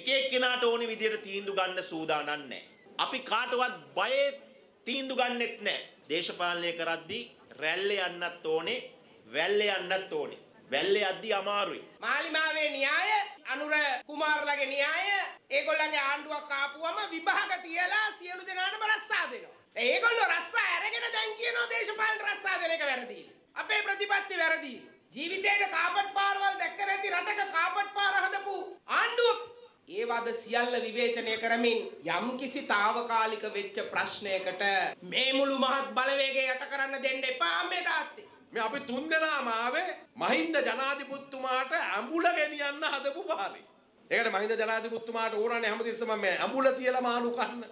එක එක්කෙනාට ඕනේ විදියට තීන්දුව ගන්න සූදානම් නැහැ. අපි කාටවත් බයේ තීන්දුව ගන්නෙත් නැහැ. දේශපාලනය කරද්දී රැල්ල යන්නත් ඕනේ, වැල්ල යන්නත් ඕනේ. වැල්ල යද්දී අමාරුයි. මාලිමාවේ න්‍යාය, අනුර කුමාරලගේ න්‍යාය, ඒගොල්ලන්ගේ ආණ්ඩුවක් ආපුවම විභාග තියලා සියලු දෙනාට බරස්සා දෙනවා. ඒගොල්ලෝ රස්සා අරගෙන දැන් කියනවා දේශපාලන රස්සා දෙන එක වැරදියි. අපේ ප්‍රතිපත්ති වැරදියි. ජීවිතේට කාපට් පාරවල් දැක්ක නැති රටක කාපට් පාර හදපු ආණ්ඩුවක ඒ වද සියල්ල විවේචනය කරමින් යම් කිසි తాවකාලික වෙච්ච ප්‍රශ්නයකට මේ මුළු මහත් බලවේගය යට කරන්න දෙන්න එපා අම්මේ තාත්තේ. මේ අපි තුන් දෙනාම ආවේ මහින්ද ජනාධිපතිතුමාට අඹුල ගෙනියන්න හදපු පාරේ. ඒකට මහින්ද ජනාධිපතිතුමාට ඕනනේ හැමතිස්සම මේ අඹුල තියලා මාළු කන්න.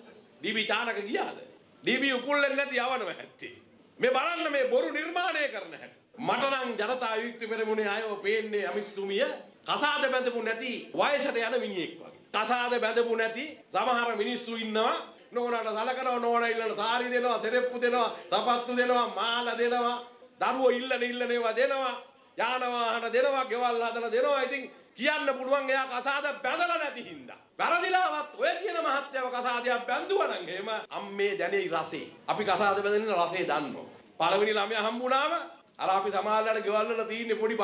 දීවි චානක ගියාද? දීවි උපුල්ලෙන් නැති යවනවා ඇත්තේ. මේ බලන්න මේ බොරු නිර්මාණය කරන හැටි. මටනම් ජනතා යුක්ති පෙරමුණේ ආයෝ පේන්නේ අමිතුමිය කසාද බැඳපු නැති වයසට යන මිනිහෙක් වගේ. කසාද බැඳපු නැති සමහර මිනිස්සු ඉන්නවා නෝනාට සලකනවා, නෝනා ඉල්ලන සාරි දෙනවා, සෙරෙප්පු දෙනවා, තපත්තු දෙනවා, මාලා දෙනවා, දරුවෝ ඉල්ලන ඒවා දෙනවා, යාන වාහන දෙනවා, ගෙවල් හදලා දෙනවා. ඉතින් කියන්න පුළුවන් එයා කසාද බැඳලා නැති හින්දා. වැරදිලාවත් ඔය කියන මහත්යව කසාදයක් බැඳුවා නම් එහෙම අම්මේ දැනේ රසේ. අපි කසාද බැඳෙන රසේ දන්නවා. පළවෙනි ළමයා හම්බුණාම අර අපි සමාජලට ගෙවල් වල තියෙන පොඩි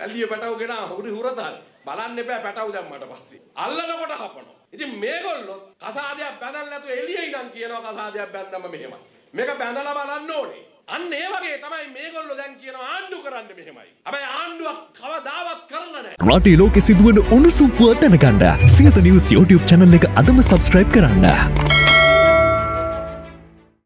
ඇල්ලිය පැටව ගෙනා හුරි හුරතල් බලන්න එපා පැටව දැම්මට පස්සේ. අල්ලනකොට හපනවා. ඉතින් මේගොල්ලෝ කසාදයක් බැඳලා නැතුව එළියේ ඉඳන් කියනවා කසාදයක් බැඳනම මෙහෙමයි. මේක බැඳලා බලන්න ඕනේ. අන්න ඒ වගේ තමයි මේගොල්ලෝ දැන් කියනවා ආණ්ඩු කරන්න මෙහෙමයි. හැබැයි ආණ්ඩුවක් කවදාවත් කරලා නැහැ. රටේ ලෝකෙ සිදුවන උණුසුම් පුවත් දැනගන්න සියත නිවුස් YouTube channel එක අදම subscribe කරන්න.